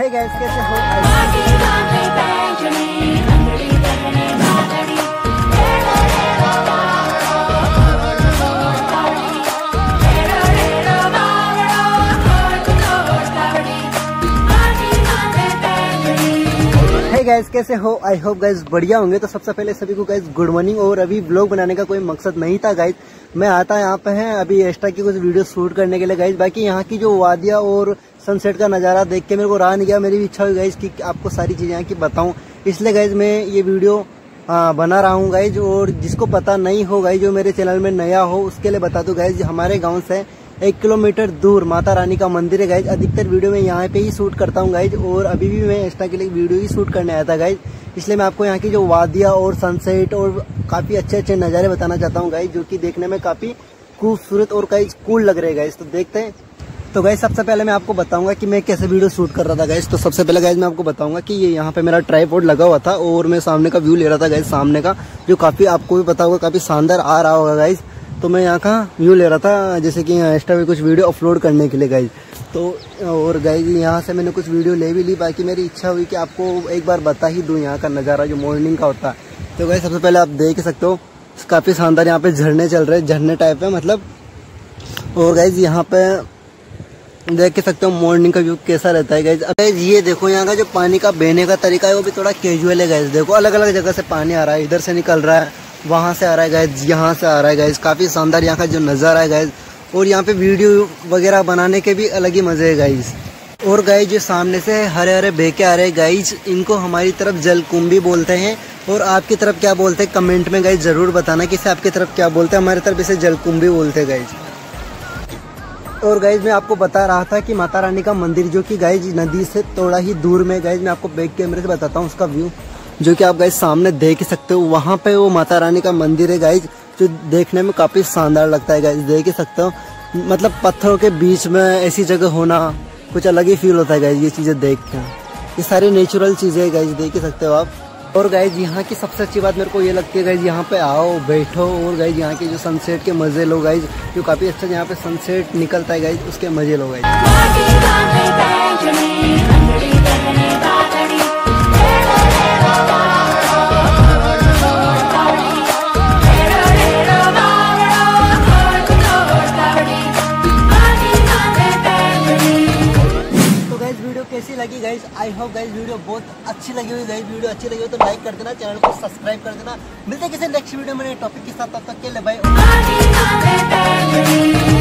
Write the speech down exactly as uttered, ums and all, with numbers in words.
Hey guys, कैसे हो? Hey guys, कैसे हो? आई होप गाइस बढ़िया होंगे। तो सबसे पहले सभी को गाइस गुड मॉर्निंग। और अभी व्लॉग बनाने का कोई मकसद नहीं था गाइस, मैं आता यहाँ पे है अभी एक्स्ट्रा की कुछ वीडियो शूट करने के लिए गाइस। बाकी यहाँ की जो वादिया और सनसेट का नज़ारा देख के मेरे को रहा नहीं गया, मेरी भी इच्छा हुई गाइस कि आपको सारी चीज़ें यहाँ की बताऊँ, इसलिए गाइस मैं ये वीडियो आ, बना रहा हूँ गाइज। और जिसको पता नहीं हो गाइज, जो मेरे चैनल में नया हो, उसके लिए बता दूँ गाइज, हमारे गाँव से एक किलोमीटर दूर माता रानी का मंदिर है गाइज। अधिकतर वीडियो मैं यहाँ पे ही शूट करता हूँ गाइज, और अभी भी मैं इंस्टा के लिए वीडियो ही शूट करने आया था गाइज, इसलिए मैं आपको यहाँ की जो वादिया और सनसेट और काफ़ी अच्छे अच्छे नज़ारे बताना चाहता हूँ गाइज, जो कि देखने में काफ़ी खूबसूरत और गाइज कूल लग रहे हैं गाइज। तो देखते हैं। तो गाइज सबसे पहले मैं आपको बताऊंगा कि मैं कैसे वीडियो शूट कर रहा था गाइज। तो सबसे पहले गाइज मैं आपको बताऊंगा कि ये यह यहाँ पे मेरा ट्राइपॉड लगा हुआ था और मैं सामने का व्यू ले रहा था गाइज, सामने का जो काफ़ी आपको भी पता होगा काफ़ी शानदार आ रहा होगा गाइज। तो मैं यहाँ का व्यू ले रहा था जैसे कि यहाँ इंस्टा पे कुछ वीडियो अपलोड करने के लिए गाइज। तो और गाइज यहाँ से मैंने कुछ वीडियो ले भी ली, बाकी मेरी इच्छा हुई कि आपको एक बार बता ही दूँ यहाँ का नज़ारा जो मॉर्निंग का होता है। तो गाइज सबसे पहले आप देख सकते हो काफ़ी शानदार यहाँ पे झरने चल रहे हैं, झरने टाइप है मतलब। और गाइज यहाँ पे देख के सकते हो मॉर्निंग का व्यू कैसा रहता है गाइज। गाइज ये देखो यहाँ का जो पानी का बहने का तरीका है वो भी थोड़ा कैजुअल है गाइज। देखो अलग अलग जगह से पानी आ रहा है, इधर से निकल रहा है, वहाँ से आ रहा है गाइज, यहाँ से आ रहा है गाइज। काफ़ी शानदार यहाँ का जो नज़ारा है गाइज, और यहाँ पे वीडियो वगैरह बनाने के भी अलग ही मज़े है गाइज। और गाइज जो सामने से हरे हरे बहके आ रहे हैं गाइज, इनको हमारी तरफ जलकुंभी बोलते हैं, और आपकी तरफ क्या बोलते हैं कमेंट में गाइज ज़रूर बताना कि इसे आपकी तरफ क्या बोलते हैं। हमारी तरफ इसे जलकुंभी बोलते हैं गाइज। और गाइज मैं आपको बता रहा था कि माता रानी का मंदिर जो कि गाइज नदी से थोड़ा ही दूर में गाइज, मैं आपको बैक कैमरे से बताता हूँ उसका व्यू, जो कि आप गाइज सामने देख सकते हो। वहाँ पे वो माता रानी का मंदिर है गाइज, जो देखने में काफ़ी शानदार लगता है गाइज। देख ही सकते हो मतलब पत्थरों के बीच में ऐसी जगह होना कुछ अलग ही फील होता है गाइज, ये चीज़ें देख के। ये सारी नेचुरल चीज़ें गाइज, देख ही सकते हो आप। और गाइज यहाँ की सबसे अच्छी बात मेरे को ये लगती है गाइज, यहाँ पे आओ बैठो और गाइज यहाँ के जो सनसेट के मज़े लो गाइज, जो काफ़ी अच्छा यहाँ पे सनसेट निकलता है गाइज, उसके मज़े लो गाइज। कैसी लगी guys? I hope guys video बहुत अच्छी लगी हुई गाइज। वीडियो अच्छी लगी हो तो लाइक कर देना, चैनल को सब्सक्राइब कर देना। मिलते हैं किसी नेक्स्ट वीडियो में नए टॉपिक के साथ, तब तक के लिए बाय।